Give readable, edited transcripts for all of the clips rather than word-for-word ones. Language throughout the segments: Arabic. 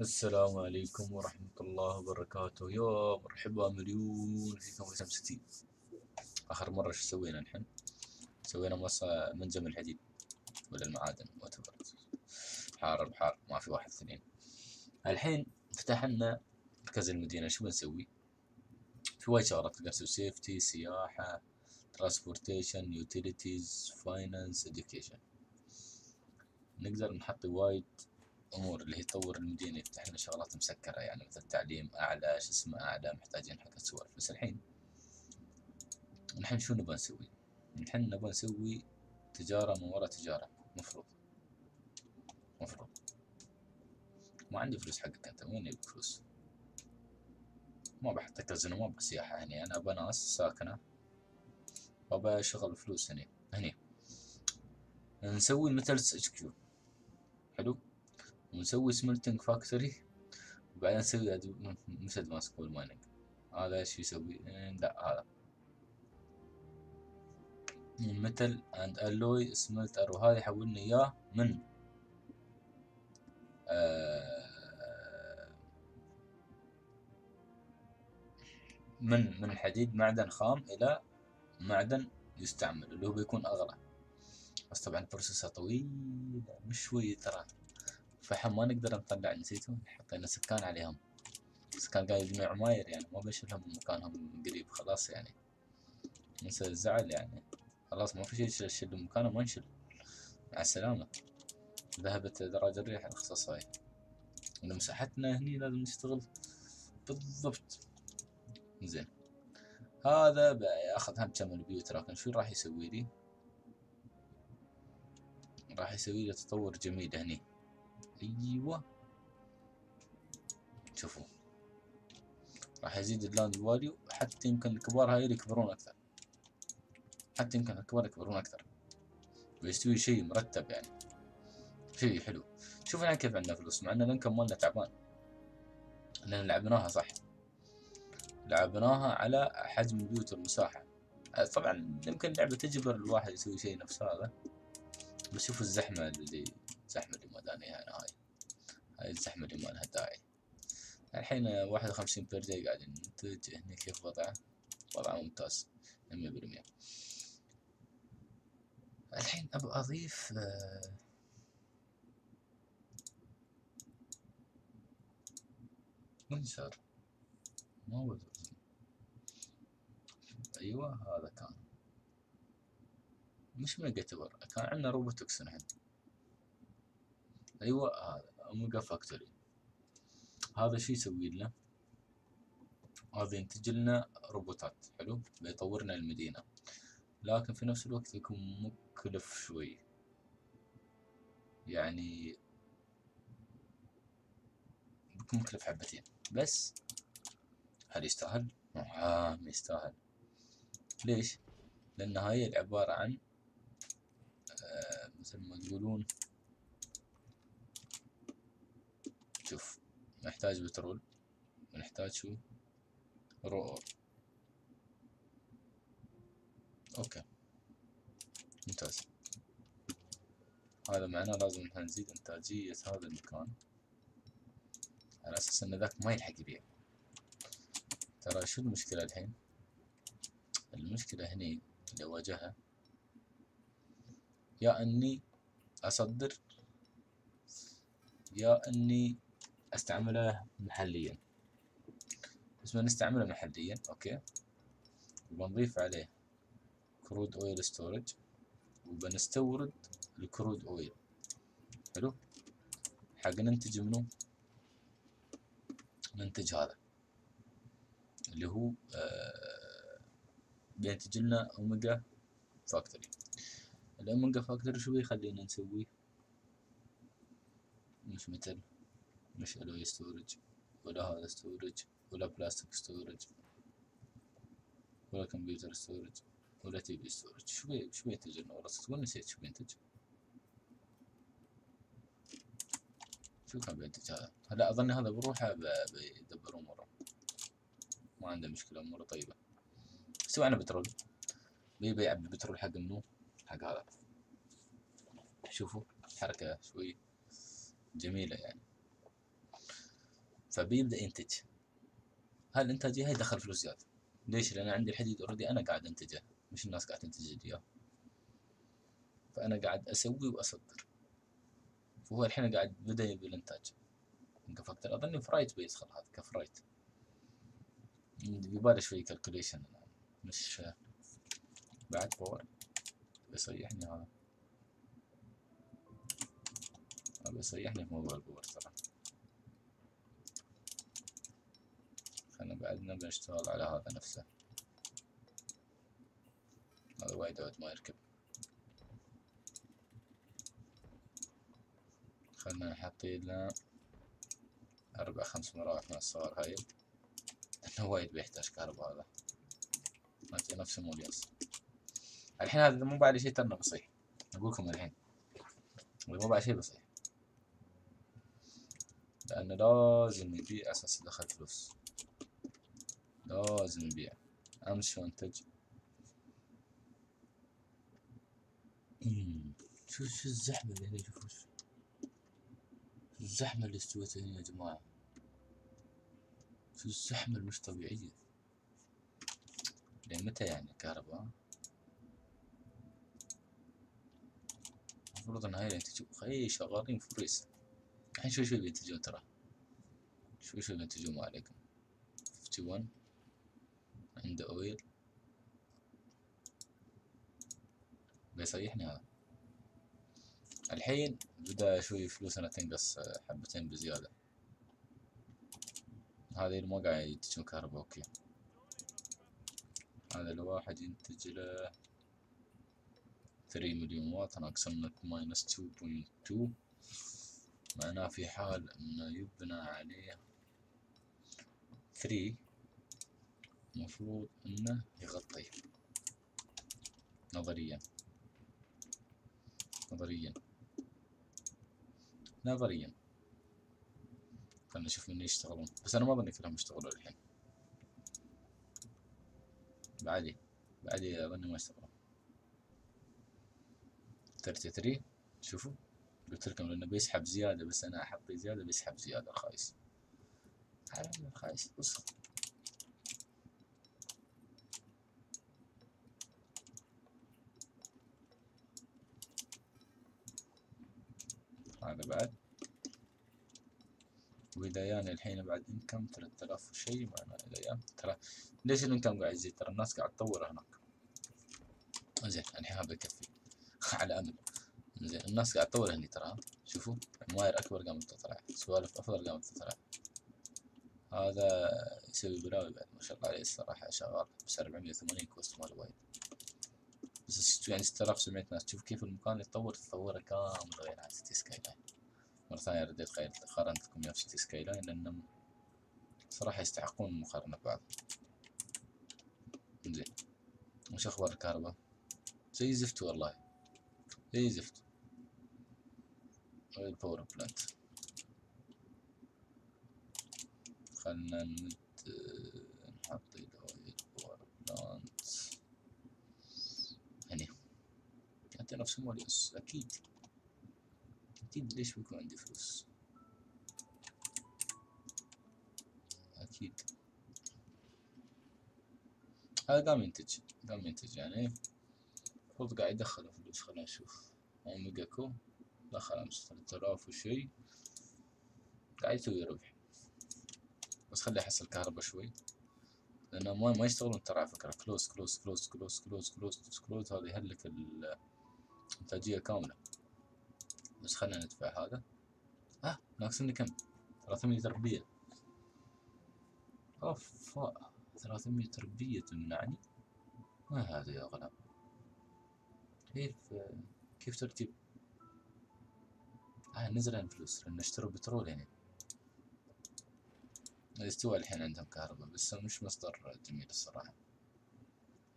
السلام عليكم ورحمة الله وبركاته. يا مرحبا مليون فيكم في SimCity. آخر مرة شو سوينا نحن؟ سوينا منجم الحديد ولا المعادن واتبر، حار بحار ما في واحد اثنين. الحين فتحنا مركز المدينة، شو بنسوي؟ في وايد شغلات، تقدر تسوي سيفتي، سياحة، ترانسبورتيشن، يوتيليتيز، فاينانس، اديوكيشن. نقدر نحط وايد امور اللي هي تطور المدينه، يفتح لنا شغلات مسكره يعني مثل تعليم اعلى، شو اسمه اعلى، محتاجين حق سوالف. بس الحين شو نبغى نسوي؟ الحين نبغى نسوي تجاره من ورا تجاره. مفروض ما عندي فلوس حقك انت، وين يبي فلوس؟ ما بحطك كازينو، ما بسياحه هني، انا ابى ناس ساكنه وابى شغل فلوس هني. نسوي متلز HQ حلو، ونسوي سملتنج فاكتوري، وبعدين نسوي مثل ادفانس مايننج. هذا ايش يسوي؟ لا هذا المتل اند الوي سملتر، وهذا يحولنا اياه من من الحديد معدن خام الى معدن يستعمل، اللي هو بيكون اغلى. بس طبعا بروسيسها طويل مش شوية ترى، فحنا ما نقدر نطلع، نسيته حطينا سكان عليهم، سكان قاعد يجمع عماير يعني ما بيشيلهم من مكانهم قريب، خلاص يعني ننسى الزعل يعني، خلاص ما في شي نشيل من مكانه، ما نشيل، مع السلامة. ذهبت دراجة الريح الاختصاصية، إن مساحتنا هني لازم نشتغل بالضبط. زين هذا بأخذ هم كم البيوت، لكن شو راح يسوي لي؟ راح يسوي لي تطور جميل هني. ايوه شوفوا راح يزيد اللاند فاليو، حتى يمكن الكبار هاي يكبرون اكثر، حتى يمكن الكبار يكبرون اكثر، ويستوي شيء مرتب يعني شيء حلو. شوف الحين كيف عندنا فلوس، مع ان الانكم مالنا تعبان، لان لعبناها صح، لعبناها على حجم البيوت والمساحة. طبعا يمكن اللعبة تجبر الواحد يسوي شيء نفس هذا، بس شوفوا الزحمة اللي ما دانيها انا، هاي الزحمة اللي ما لها داعي. الحين 51 بير داي قاعد ننتج هنا، كيف وضعه ممتاز 100%. الحين ابى اضيف منشر، ما هو ايوه هذا كان مش ميجاتور، كان عندنا روبوتكس هنا. ايوه هذا اوميجا فاكتوري، هذا شو يسوي لنا؟ هذا ينتج لنا روبوتات حلو، بيطورنا المدينة، لكن في نفس الوقت يكون مكلف شوي يعني، بيكون مكلف حبتين. بس هل يستاهل؟ نعم يستاهل. ليش؟ لأن هاي عبارة عن مثل ما تقولون، شوف نحتاج بترول، ونحتاج شو؟ رؤور. اوكي ممتاز. هذا معناه لازم احنا نزيد انتاجية هذا المكان، على اساس ان ذاك ما يلحق يبيع. ترى شو المشكلة الحين؟ المشكلة هني اللي واجهها، يا اني اصدر يا اني استعمله محليا. بس بنستعمله محليا اوكي، وبنضيف عليه كرود اويل ستورج، وبنستورد الكرود اويل حلو حق ننتج منه، ننتج هذا اللي هو بينتج لنا اوميجا فاكتوري. الاوميجا فاكتوري شو بيخلينا نسوي؟ مش متل، مش الوي ستورج، ولا هذا ستورج، ولا بلاستيك ستورج، ولا كمبيوتر ستورج، ولا تي في ستورج. شو بينتج لنا؟ والله صدق نسيت شو بينتج، شو كان بينتج هذا. هلا اظن هذا بروحه بيدبر اموره، ما عنده مشكلة، اموره طيبة. سوي عنا بترول، بيبيع بترول حق منو؟ حق هذا. شوفوا حركة شوي جميلة يعني. فبيبدا ينتج. هالانتاجيه هي دخل فلوس زياده. ليش؟ لان عندي الحديد اوريدي انا قاعد انتجه، مش الناس قاعد تنتج لي اياه، فانا قاعد اسوي واصدر. فهو الحين قاعد بدا يبي الانتاج. انقفلت اظني فرايت بيدخل هذا كفرايت. ببالي شوي كالكوليشن مش بعد باور بيصيحني هذا، بيصيحني في موضوع الباور صراحة. خلنا بعدنا بنشتغل على هذا نفسه، هذا وايد عود ما يركب. خلنا نحطيله 4-5 مراوح من الصغار هاي، لأنه وايد بيحتاج كهرباء. هذا ما تجي نفس المولياس. الحين هذا مو بعد شي ترنا بصيح، أقولكم الحين مو بعد شي بصيح، لأنه لازم نبيع أساس يدخل فلوس. لازم نبيع، أمشي وأنتج. شو الزحمة اللي هنا، شوفوا شو الزحمة اللي استوتها هنا يا جماعة، شو الزحمة المش طبيعية. لين متى يعني الكهرباء؟ المفروض إن هاي ينتجوا، خي شغالين فريس الحين. شوي شوي بينتجون ترى، شوي شوي بينتجون، ما عليكم. 51 عنده أويل بيصيحني هذا. الحين بدأ شوي فلوسنا تنقص حبتين بزيادة. هذه ما قاعد ينتجون كهرباء، اوكي. هذا الواحد ينتج له 3 مليون واط، أنا أقسمنا -2.2، معناه في حال إنه يبنى عليه 3 المفروض إنه يغطي نظريا. خلنا نشوف من يشتغلون، بس أنا ما أظن كلهم يشتغلون الحين. بعدي أظن ما يشتغلون. 33 شوفوا قلت لكم، لأنه بيسحب زيادة، بس أنا أحط زيادة بيسحب زيادة. خايس على الخايس وصل. هذا بعد وإذا الحين بعد إنكم 3000 وشي، معناه إذا ترى ليش الإنكم قاعد يزيد؟ ترى الناس قاعد تطور هناك. زين الحين هذا يكفي على أمل. زين الناس قاعد تطور هني ترى، شوفوا المواير أكبر قامت تطلع، سوالف أفضل قامت تطلع. هذا يسوي بلاوي بعد، ما شاء الله عليه الصراحة، شغال بس 480 كوست مال وايد، بس يعني 6700 ناس. شوف كيف المكان اللي تطوره كامل غير عن سيتي سكاي لاين. مرة ثانية رديت قارنتكم وياه بسيتي سكاي لاين، لأنهم صراحة يستحقون المقارنة ببعض. زين وش أخبار الكهرباء؟ زي زفت والله، زي زفت. وين الباور بلانت؟ خلنا نحط الباور بلانت هني، حتى نفس الموليوس أكيد أكيد. ليش بيكون عندي فلوس؟ أكيد هذا قام ينتج يعني المفروض قاعد يدخل فلوس. خلنا نشوف أوميجا كو دخل 5000 وشي، قاعد يسوي ربح. بس خليه يحس الكهرباء شوي، لأنه ما يشتغلون ترى على فكرة. كلوز هذا يهلك الإنتاجية كاملة. بس خلنا ندفع هذا. ناقصني كم؟ 300 تربية. أوف 300 تربية تمنعني. ما هذا يا غلام؟ كيف ترتيب؟ نزلن فلوس لأن اشتروا بترول يعني. استوى الحين عندهم كهرباء، بس مش مصدر جميل الصراحة.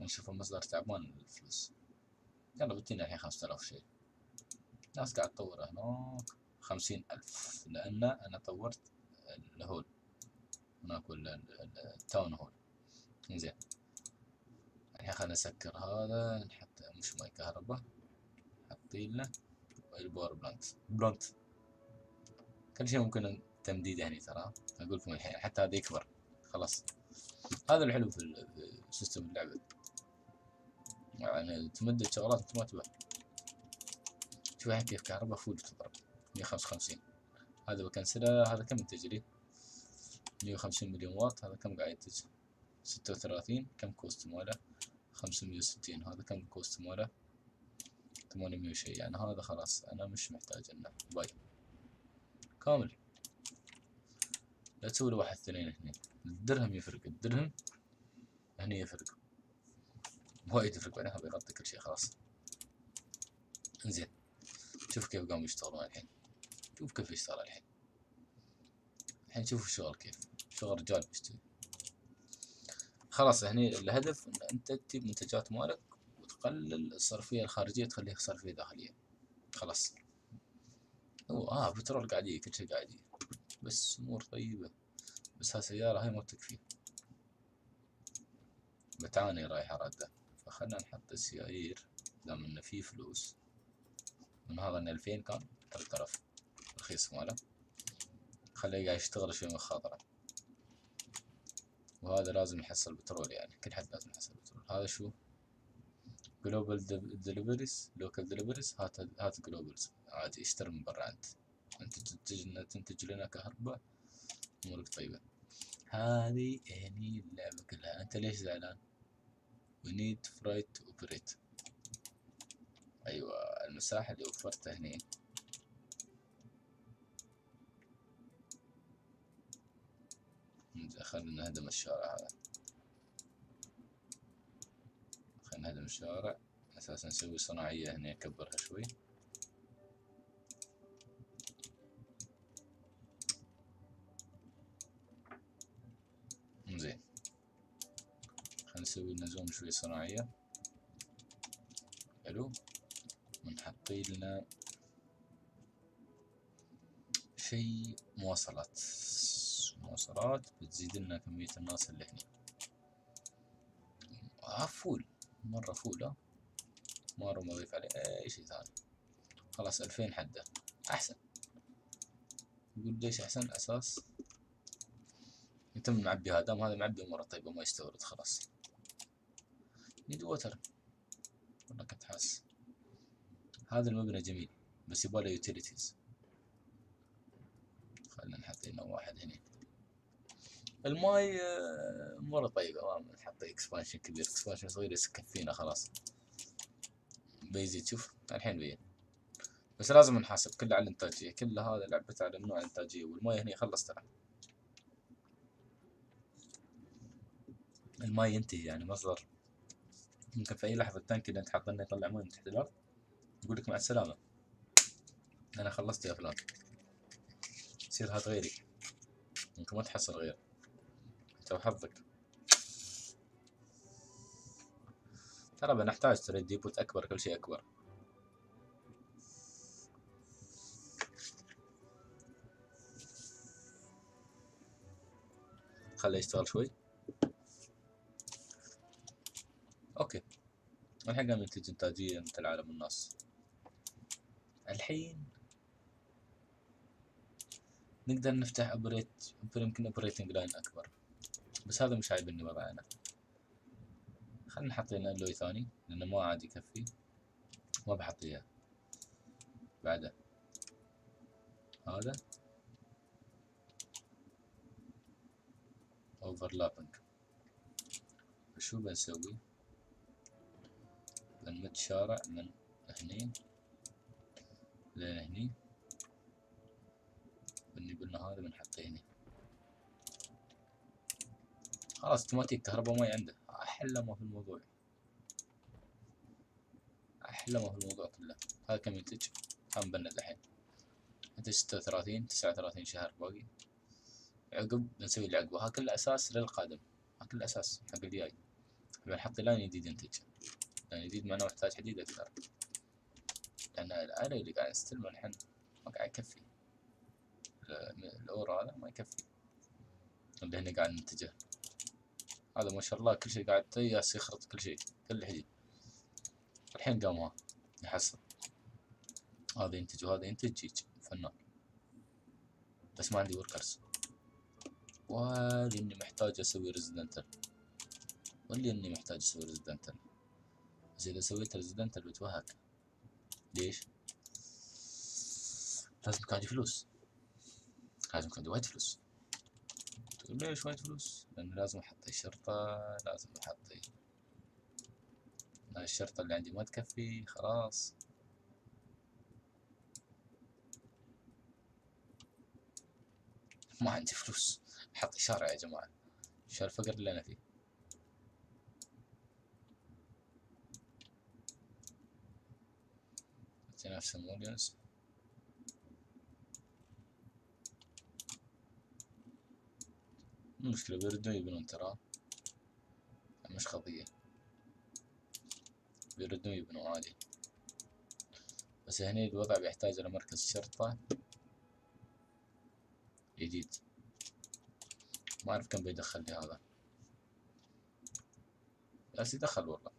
نشوف مصدر تعبان للفلوس. يلا بدينا الحين 5000 شيء. ناس قاعد تطور هناك 50000، لأن أنا طورت الهول هناك ولا التاون هول. إنزين الحين خلنا نسكر هذا، نحط مش ماي كهرباء، حطيلنا الباور بلانت. كل شيء ممكن تمديد هني ترى، اقول لكم الحين حتى هذا يكبر خلاص. هذا الحلو في السيستم اللعبة، يعني تمدد شغلات انت ما تبغى. شوف الحين كيف كهرباء فوق تضرب 155، هذا بكنسله. هذا كم ينتج لي؟ 150 مليون واط. هذا كم قاعد ينتج؟ 36. كم كوست ماله؟ 560. هذا كم كوست ماله؟ 800 شيء. يعني هذا خلاص انا مش محتاج انه باي كامل. لا تسوي له واحد اثنين هنا، الدرهم يفرق، الدرهم هني يفرق وايد، يفرق بعدين هذا يغطي كل شيء خلاص. انزين شوف كيف قاموا يشتغلون الحين، شوف كيف يشتغل الحين. الحين شوفوا الشغل كيف، شغل رجال بيشتغل خلاص. هني الهدف ان انت تجيب منتجات مالك وتقلل الصرفية الخارجية تخليها صرفية داخلية خلاص. بترول قاعد يجي، كل شيء قاعد يجي، بس امور طيبة. بس هالسيارة هاي ما بتكفي، بتعاني رايحة رادة. فخلنا نحط السيايير دام انه في فلوس. من هذا 2000 كان 3000 رخيص ماله، خليه قاعد يشتغل شوي مخاطرة. وهذا لازم يحصل بترول، يعني كل حد لازم يحصل بترول. هذا شو؟ جلوبال دليفريز، لوكال دليفريز. هات جلوبالز عادي، اشتري من برا. انت تنتج لنا كهرباء، امورك طيبة. هذه هني اللعبة كلها. انت ليش زعلان؟ we need freight to operate. ايوه المساحة اللي وفرتها هني خلينا نهدم الشارع هذا، خلينا نهدم الشارع اساسا نسوي صناعية هنا، نكبرها شوي. زين خلينا نسوي لنا زوم شوي صناعية حلو، ونحطي لنا شي مواصلات. مواصلات بتزيد لنا كمية الناس اللي هني. فول مرة فول، مرة ما أضيف عليه أي شي ثاني خلاص. 2000 حدة أحسن. يقول ليش أحسن؟ أساس يتم معبي هذا، دام هذا معبي أموره طيبة ما يستورد خلاص. نيد ووتر والله كنت حاس. هذا المبنى جميل بس يبغى له يوتيليتيز. خلينا نحط لنا واحد هنا. الماي أموره طيبة، ما نحط اكسبانشن كبير، اكسبانشن صغير بس يكفينا خلاص. بيزيد شوف الحين بين. بس لازم نحاسب كله على الانتاجية، كل هذا لعبته على ممنوع الانتاجية. والماي هنا خلص ترى، الماي ينتهي يعني مصدر، ممكن في أي لحظة التانك اللي أنت حاطينه يطلع ماي من تحت الأرض، يقول لك مع السلامة أنا خلصت يا فلان، يصير هات غيري، ممكن ما تحصل غيره، أنت وحظك. ترى بنحتاج ترى ديبوت أكبر، كل شيء أكبر. خليه يشتغل شوي. اوكي الحين قام ينتج انتاجية مثل عالم الناس. الحين نقدر نفتح اوبريت، يمكن اوبريتنج لاين اكبر، بس هذا مش عايبني والله انا. خلنا نحط لنا اللوي ثاني لانه ما عاد يكفي، ما بحط اياه بعده. هذا اوفرلابنج. شو بنسوي؟ بنمد شارع من هني لين هني، بنجيب لنا هذا بنحطه هني خلاص. اوتوماتيك كهرباء ماي عنده. احلى ما في الموضوع، احلى ما في الموضوع كله. هذا كم ينتج؟ هم بند الحين ينتج 36 39 شهر باقي. عقب بنسوي اللي عقبه، ها كله اساس للقادم، ها كله اساس حق الجاي. بنحط لاين جديد ينتج، يعني جديد معناه محتاج حديد أكثر، لأن الآلة اللي قاعد نستلمه الحين ما قاعد يكفي. الأورا هذا ما يكفي اللي هنا قاعد ننتجه. هذا ما شاء الله كل شيء قاعد تياس يخرط كل شيء، كل الحديد. الحين قاموا يحصل هذا ينتج وهذا ينتج، فنان. بس ما عندي وركرز، ولاني محتاج اسوي ريزيدنتال، ولاني محتاج اسوي ريزيدنتال. بس اذا سويت ريزيدنتال بتوهك. ليش؟ لازم يكون عندي فلوس، لازم يكون عندي وايد فلوس. تقول ليش وايد فلوس؟ لأن لازم أحطي شرطة، لازم أحطي الشرطة اللي عندي ما تكفي خلاص. ما عندي فلوس، حط إشارة يا جماعة، شو الفقر اللي أنا فيه؟ نفس المليونز. المشكلة بيردون يبنون، ترى مش قضية، بيردون يبنون عادي، بس هني الوضع بيحتاج إلى مركز شرطة جديد. ما أعرف كم بيدخل لي هذا، بس يدخل والله،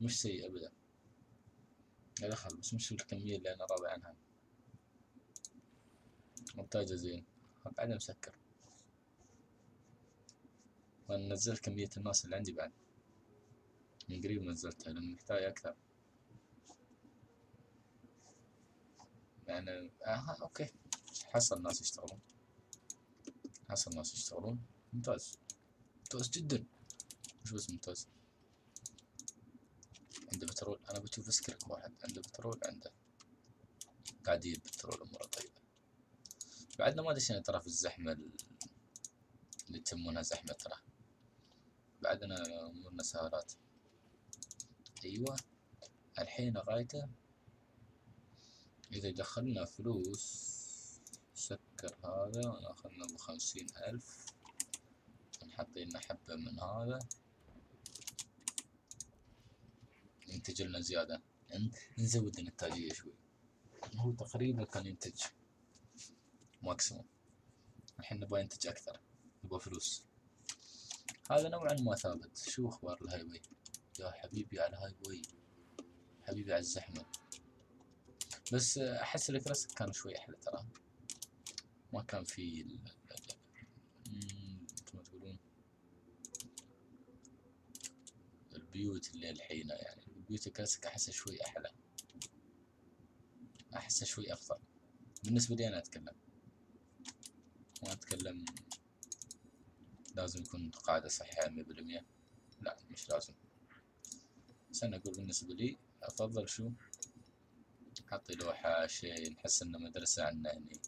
مش سيء أبدا، يدخل بس مش الكمية اللي أنا راضي عنها. مونتاجه زين، بعدها مسكر، وأنا نزلت كمية الناس اللي عندي بعد من قريب، نزلتها لأن محتاج أكثر. يعني أوكي، حصل ناس يشتغلون، حصل ناس يشتغلون، ممتاز، ممتاز جدا، مش بس ممتاز. عنده بترول، أنا بشوف أسكرك واحد عنده بترول، عنده قاعد يجيب بترول، أموره طيبة. بعدنا ما دشينا ترى في الزحمة اللي يسمونها زحمة، ترى بعدنا أمورنا سهرات. أيوة الحين غايته إذا دخلنا فلوس. سكر هذا وناخذنا ب50,000، نحط لنا حبة من هذا، ينتج لنا زيادة، نزود الإنتاجية شوي. هو تقريبا كان ينتج ماكسيموم، الحين نبغى ينتج أكثر، نبغى فلوس. هذا نوعا ما ثابت. شو أخبار الهاي واي يا حبيبي؟ على الهاي واي حبيبي، على الزحمة. بس أحس الكراسك كان شوي أحلى ترى، ما كان في مثل ما تقولون البيوت اللي الحين، يعني البيوت الكلاسيك أحسها شوي أحلى، أحسها شوي أفضل بالنسبة لي. أنا أتكلم، ما أتكلم لازم يكون قاعدة صحيحة 100%، لا مش لازم، بس أنا أقول بالنسبة لي أفضل. شو حطي لوحة، شي نحس إن مدرسة عنا هني،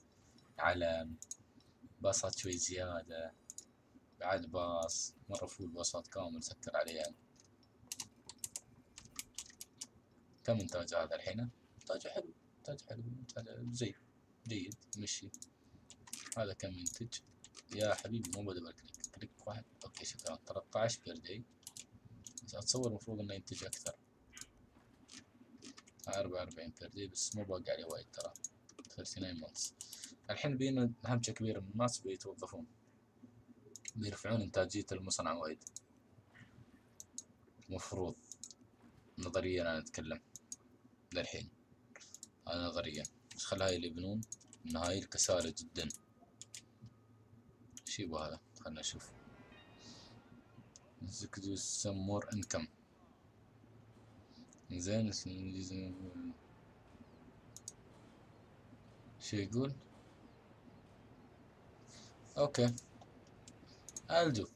علم، باصات شوي زيادة، بعد باص مرة فول باصات كامل سكر عليها. كم إنتاج هذا الحين؟ إنتاجه حلو، إنتاجه حلو، إنتاجه زي جيد مشي. هذا كم ينتج يا حبيبي؟ مو بدبل كليك، كليك واحد، أوكي شكرا. 13 بير داي، بس أتصور المفروض إنه ينتج أكثر، 44 بير داي، بس مو باقي عليه وايد ترى، 39 مونتس. الحين بينا همشة كبيرة من الناس بيتوظفون، بيرفعون إنتاجية المصنع وايد مفروض، نظريا أنا أتكلم للحين، هذا نظريا. بس خل هاي اللي يبنون، إن هاي الكسالة جدا. شي بهذا، خلنا نشوف. نزكدو سمور إنكم زين، شو يقول؟ اوكي ألدو،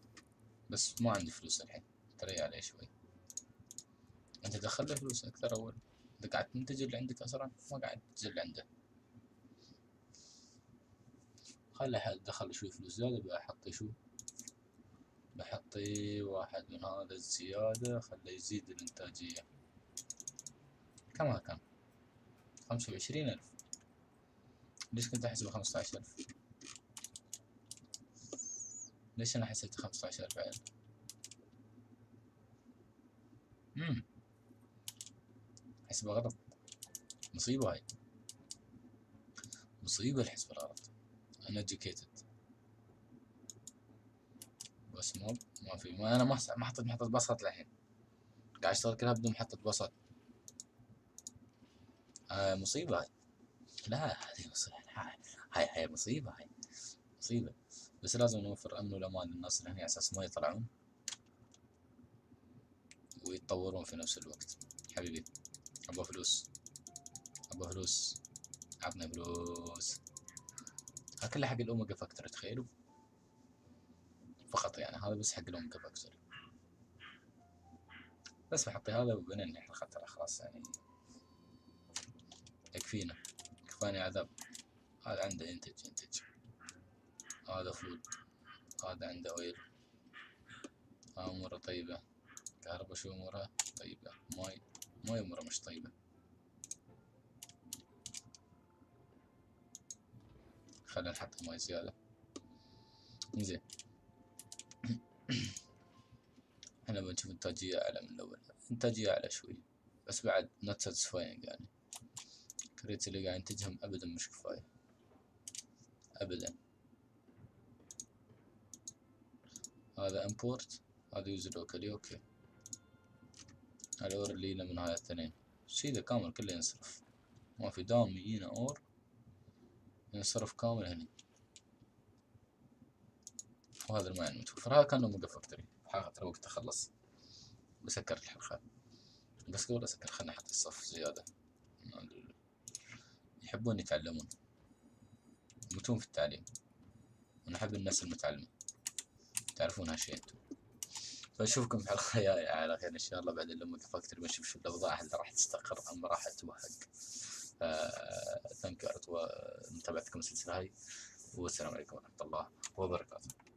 بس ما عندي فلوس الحين، تري عليه شوي. انت دخل له فلوس اكثر اول، انت قاعد تنتج اللي عندك اسرع، ما قاعد تنتج اللي عنده. خلي حد دخل شوي فلوس زيادة، بحطي شو؟ بحطي واحد من هذا الزيادة، خليه يزيد الانتاجية. كم كان؟ 25,000. ليش كنت أحسبه 15,000؟ ليش أنا حسيت 15,000 بعد؟ حسبة غلط، مصيبة هاي، مصيبة الحسبة الغلط. أنا educated بس مو ما في، ما أنا ما حطيت محطة بسط للحين، قاعد أشتغل كلها بدون محطة بسط. مصيبة هاي، لا هذه مصيبة، هاي مصيبة، هاي مصيبة. بس لازم نوفر أمن والأمان للناس اللي هنا على أساس ما يطلعون ويتطورون في نفس الوقت. حبيبي أبغى فلوس، أبغى فلوس، عطنا فلوس. ها كله حق الأوميجا فاكتوري، تخيلوا فقط يعني، هذا بس حق الأوميجا فاكتوري بس. بحط هذا وبنني احنا خطر، خلاص يعني يكفينا، كفاني عذاب. هذا عنده ينتج، هذا فود، هذا عنده اويل، ها اموره طيبة. كهرباء شو اموره طيبة، ماي اموره مش طيبة. خلينا نحط ماي زيادة. زين احنا بنشوف انتاجية اعلى من الاول، انتاجية اعلى شوي بس بعد not satisfying يعني. الكريت اللي قاعد ينتجهم ابدا مش كفاية ابدا. هذا import، هذا يوز لوكالي، اوكي. هذا اور اللي يجينا من هاي الاثنين، شي ذا كامل كله ينصرف، ما في دام يجينا اور ينصرف كامل هني. وهذا الماين متوفر، هذا كان اوميجا فاكتوري. حاضر وقت اخلص، بسكر الحلقة بس قبل اسكر خلنا احط الصف زيادة. يحبون يتعلمون، يموتون في التعليم، ونحب الناس المتعلمة، تعرفون هالشي انتم. فاشوفكم في الحلقة الجاية على خير ان شاء الله. بعد الأوميجا فاكتوري بنشوف شو الاوضاع، هل راح تستقر ام راح تتوهق. ثانك يو على متابعتكم السلسلة هاي، والسلام عليكم ورحمة الله وبركاته.